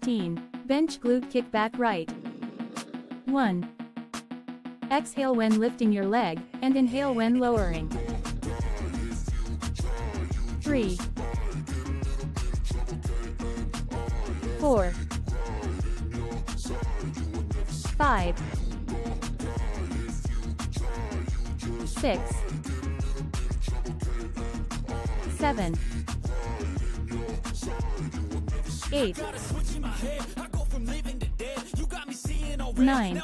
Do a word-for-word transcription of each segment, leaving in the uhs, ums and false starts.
sixteen. Bench glute kickback right. one. Exhale when lifting your leg, and inhale when lowering. three. four. five. six. seven. eight. nine.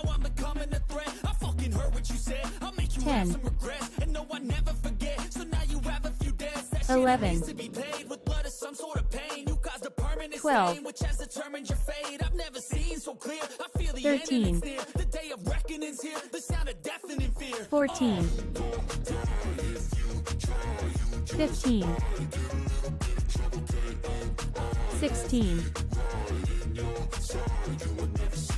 ten. eleven. twelve. thirteen. fourteen. fifteen. sixteen.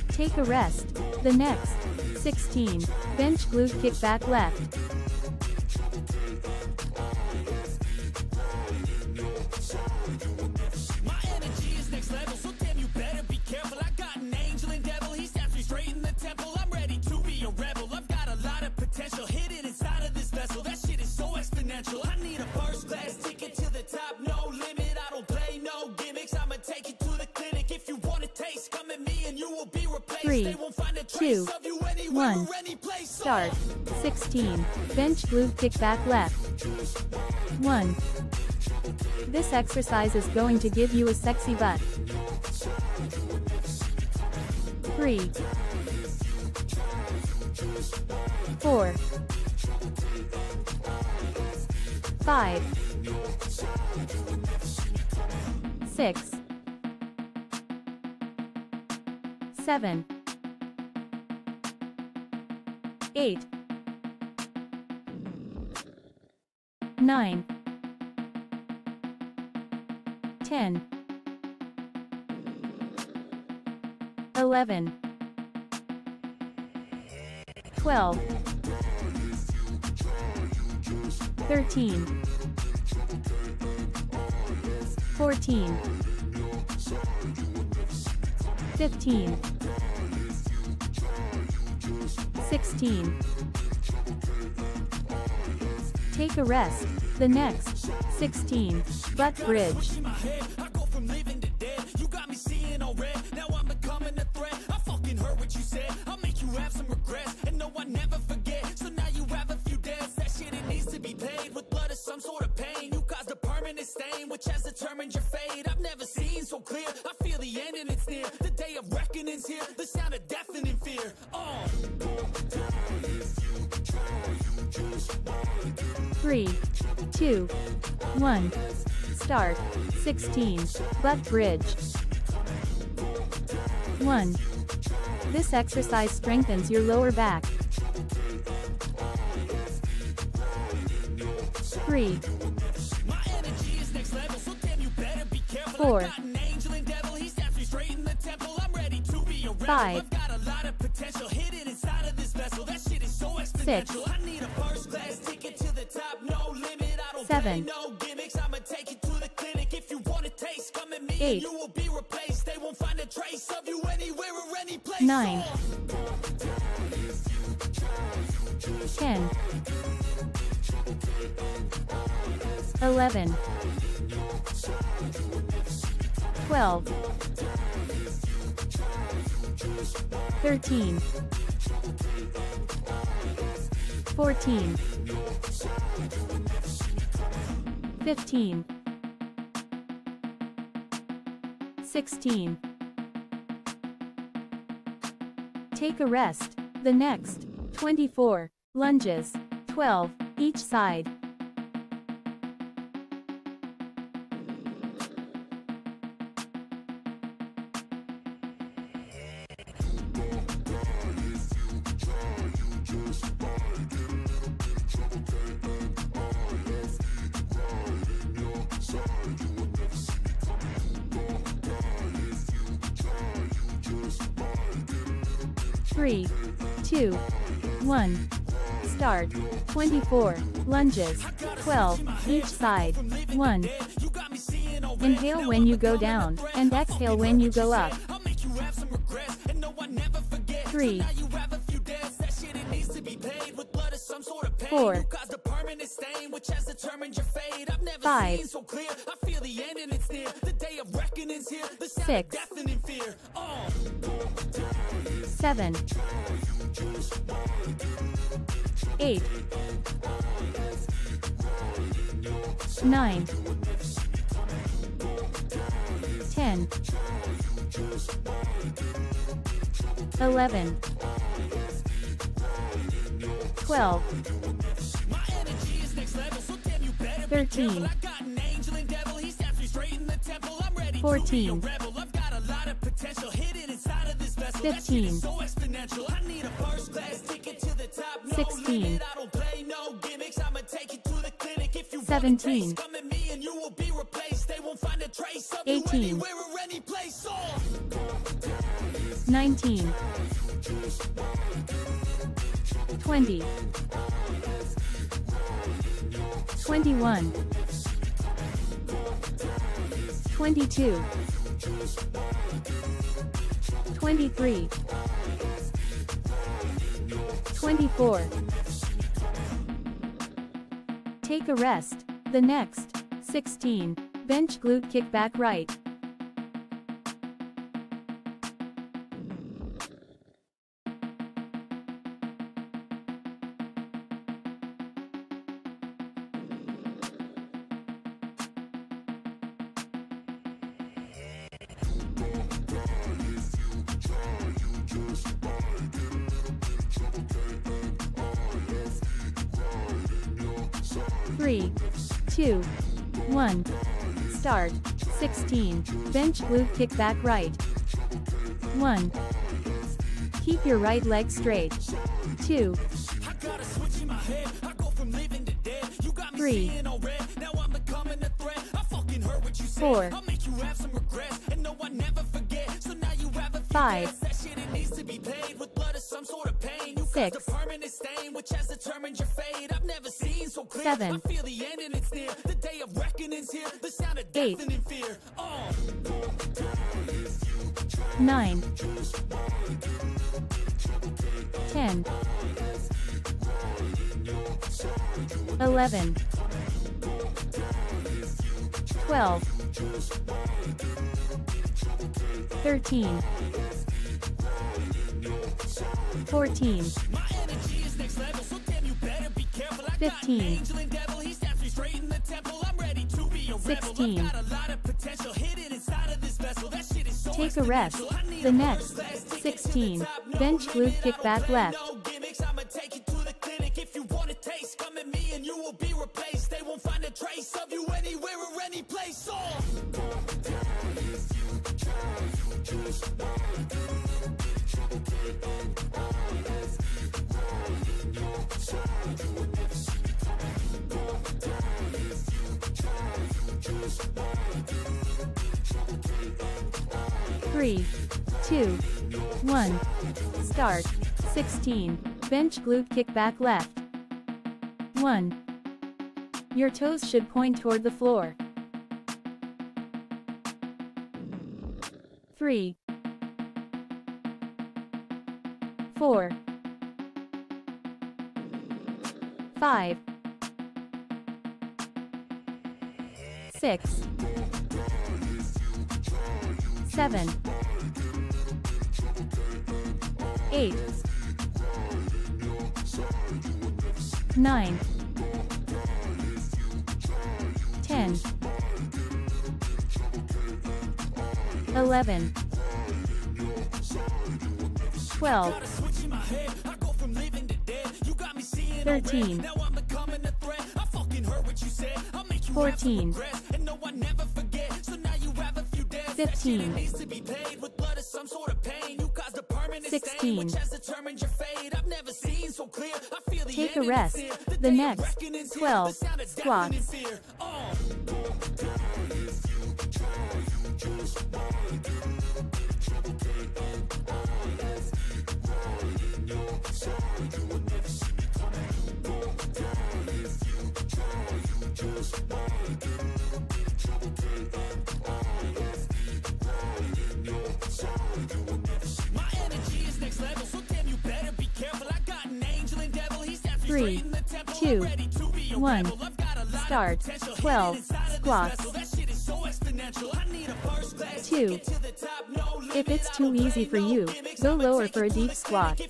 Take a rest. The next. sixteen. Bench glute kickback left. My energy is next level, so damn you better be careful. I got an angel and devil, he snaps me straight in the temple. I'm ready to be a rebel. I've got a lot of potential hidden inside of this vessel. That shit is so exponential. I need a first class ticket to the top, no limit. I don't play no gimmicks. I'ma take it to the clinic. If you want a taste, come at me and you will be replaced. Three, they won't find a trace two, of you anywhere one. Or any place. Start. sixteen. Bench glute kickback left. one. This exercise is going to give you a sexy butt. three. four. five. six. seven. eight. nine. ten. eleven. twelve. thirteen. fourteen. fifteen. sixteen. Take a rest. The next. sixteen. Butt bridge. Three, two, one. Start. sixteen. Butt bridge. one. This exercise strengthens your lower back. three. four. five. six. seven. eight. nine. ten. eleven. twelve. thirteen. fourteen. fifteen. sixteen. Take a rest. The next. twenty-four. Lunges. twelve. Each side. three, two, one. Start. twenty-four. Lunges. twelve. Each side. one. Inhale when you go down, and exhale when you go up. three, four, five, six, seven, eight, nine, ten, eleven, twelve, thirteen, fourteen, fifteen, sixteen, seventeen, eighteen, nineteen, twenty, twenty-one, twenty-two, twenty-three, twenty-four. Take a rest. The next, sixteen, bench glute kick back right. three, two, one, start. sixteen, bench glute kick back right. one, keep your right leg straight. two, three, four, five, six, seven, eight, nine, ten, eleven, twelve, thirteen, fourteen, fifteen, sixteen. Take a rest. The next, sixteen, bench glute kick back left. three, two, one, start. sixteen, bench glute kick back left. one, your toes should point toward the floor. three, four, five, six, seven, eight, nine, ten, eleven, twelve, thirteen, fourteen, fifteen, sixteen. Take a rest. The next, twelve, squats. My energy is next level, so three, two, one, start. twelve, squats. two. If it's too easy for you, go lower for a deep squat.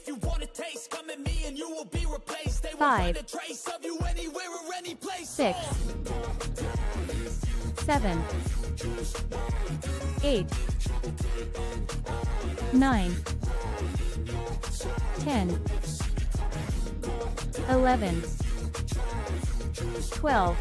five. six. seven. eight. nine. ten. eleven. twelve.